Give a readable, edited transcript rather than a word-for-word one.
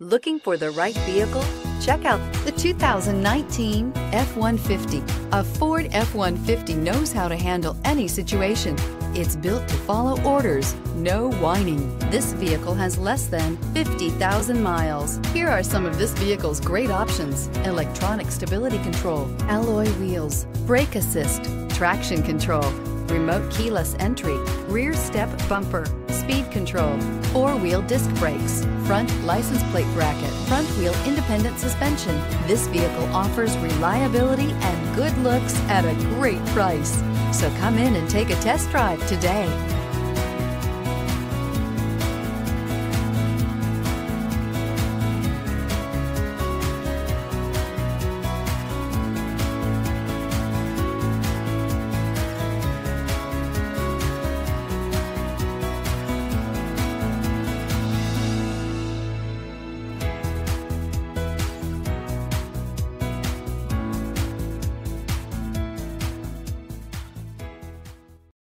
Looking for the right vehicle? Check out the 2019 F-150. A Ford F-150 knows how to handle any situation. It's built to follow orders, no whining. This vehicle has less than 50,000 miles. Here are some of this vehicle's great options: electronic stability control, alloy wheels, brake assist, traction control, remote keyless entry, rear step bumper, speed control, four-wheel disc brakes, front license plate bracket, front wheel independent suspension. This vehicle offers reliability and good looks at a great price. So come in and take a test drive today.